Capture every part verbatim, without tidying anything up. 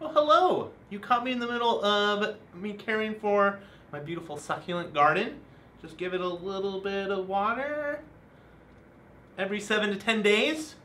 Well, hello! You caught me in the middle of me caring for my beautiful succulent garden. Just give it a little bit of water every seven to ten days.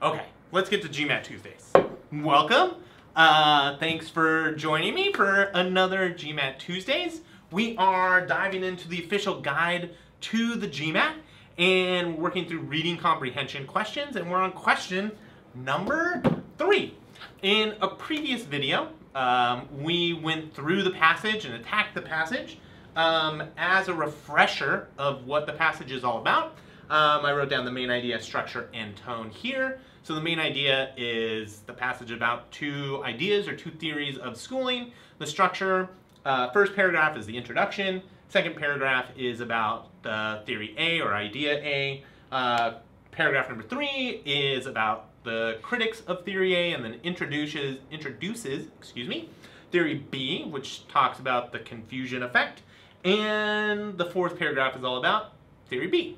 Okay, let's get to GMAT Tuesdays. Welcome! Uh, thanks for joining me for another GMAT Tuesdays. We are diving into the official guide to the GMAT, and we're working through reading comprehension questions, and we're on question number three. In a previous video, um, we went through the passage and attacked the passage um, as a refresher of what the passage is all about. Um, I wrote down the main idea, structure, and tone here. So the main idea is the passage about two ideas or two theories of schooling. The structure, uh, first paragraph is the introduction. Second paragraph is about the theory A or idea A. Uh, paragraph number three is about the critics of theory A, and then introduces, introduces, excuse me, theory B, which talks about the confusion effect. And the fourth paragraph is all about theory B.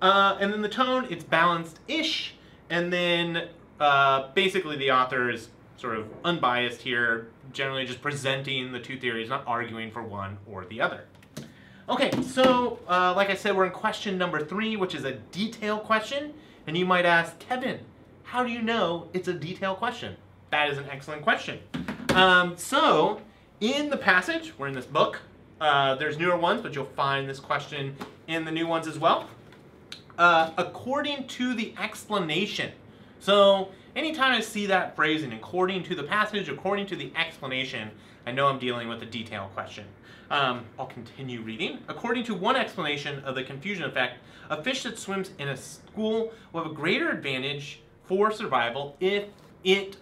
Uh, and then the tone, it's balanced-ish. And then uh, basically the author is sort of unbiased here, generally just presenting the two theories, not arguing for one or the other. Okay, so uh, like I said, we're in question number three, which is a detail question. And you might ask, Kevin, how do you know it's a detail question? That is an excellent question. Um, so in the passage, we're in this book. Uh, there's newer ones, but you'll find this question in the new ones as well. Uh, according to the explanation. So anytime I see that phrasing, according to the passage, according to the explanation, I know I'm dealing with a detail question. Um, I'll continue reading. According to one explanation of the confusion effect, a fish that swims in a school will have a greater advantage for survival if it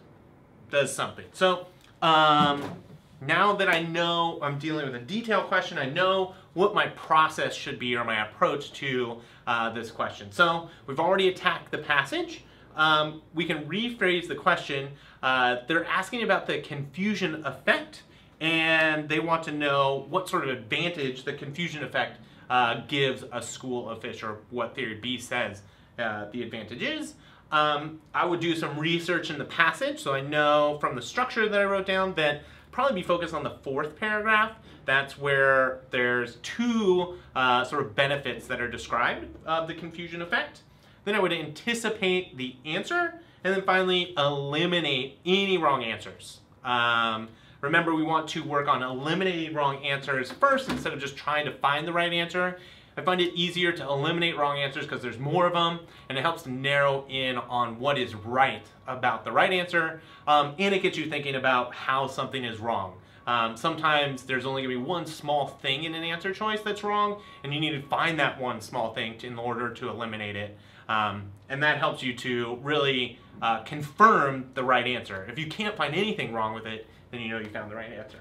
does something. So um, now that I know I'm dealing with a detail question, I know what my process should be or my approach to uh, this question. So we've already attacked the passage. Um, we can rephrase the question. Uh, they're asking about the confusion effect, and they want to know what sort of advantage the confusion effect uh, gives a school of fish, or what theory B says uh, the advantage is. Um, I would do some research in the passage, so I know from the structure that I wrote down that probably be focused on the fourth paragraph. That's where there's two uh, sort of benefits that are described of the confusion effect. Then I would anticipate the answer, and then finally eliminate any wrong answers. Um, remember, we want to work on eliminating wrong answers first instead of just trying to find the right answer. I find it easier to eliminate wrong answers because there's more of them, and it helps to narrow in on what is right about the right answer, um, and it gets you thinking about how something is wrong. Um, sometimes there's only going to be one small thing in an answer choice that's wrong, and you need to find that one small thing to, in order to eliminate it, um, and that helps you to really uh, confirm the right answer. If you can't find anything wrong with it, then you know you found the right answer.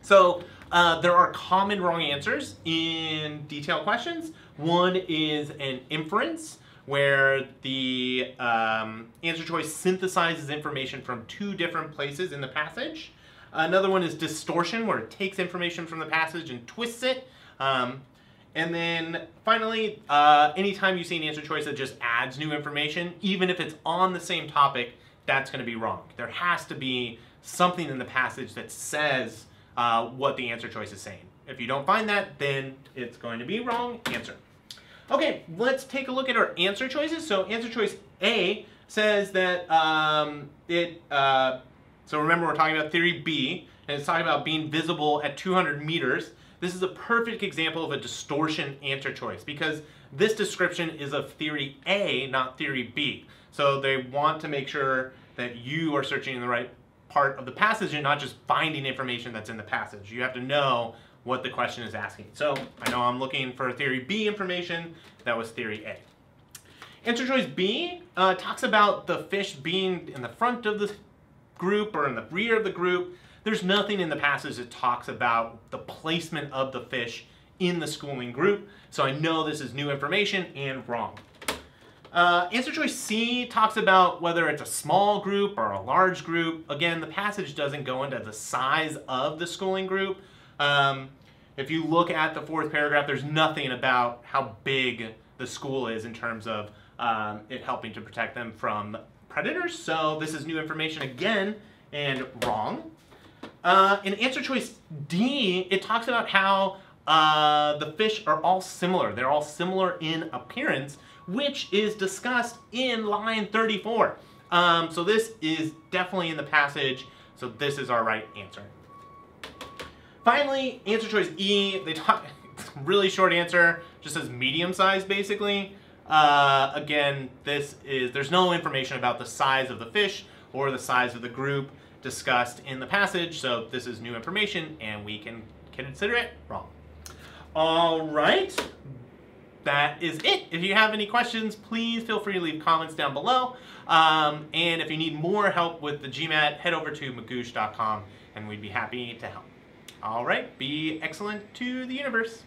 So uh, there are common wrong answers in detail questions. One is an inference, where the um, answer choice synthesizes information from two different places in the passage. Another one is distortion, where it takes information from the passage and twists it. Um, and then finally, uh, anytime you see an answer choice that just adds new information, even if it's on the same topic, that's going to be wrong. There has to be something in the passage that says Uh, what the answer choice is saying. If you don't find that, then it's going to be wrong answer. Okay, let's take a look at our answer choices. So answer choice A says that um, it, uh, so remember we're talking about theory B, and it's talking about being visible at two hundred meters. This is a perfect example of a distortion answer choice because this description is of theory A, not theory B. So they want to make sure that you are searching in the right part of the passage and not just finding information that's in the passage. You have to know what the question is asking. So I know I'm looking for theory B information. That was theory A. Answer choice B uh, talks about the fish being in the front of the group or in the rear of the group. There's nothing in the passage that talks about the placement of the fish in the schooling group. So I know this is new information and wrong. Uh, answer choice C talks about whether it's a small group or a large group. Again, the passage doesn't go into the size of the schooling group. Um, if you look at the fourth paragraph, there's nothing about how big the school is in terms of um, it helping to protect them from predators, so this is new information again and wrong. Uh, in answer choice D, it talks about how uh, the fish are all similar. They're all similar in appearance, which is discussed in line thirty-four. Um, so this is definitely in the passage, so this is our right answer. Finally, answer choice E, they talk, really short answer, just says medium size basically. Uh, again, this is, there's no information about the size of the fish or the size of the group discussed in the passage, so this is new information and we can, can consider it wrong. All right, that is it. If you have any questions, please feel free to leave comments down below. Um, and if you need more help with the GMAT, head over to magoosh dot com and we'd be happy to help. All right, be excellent to the universe.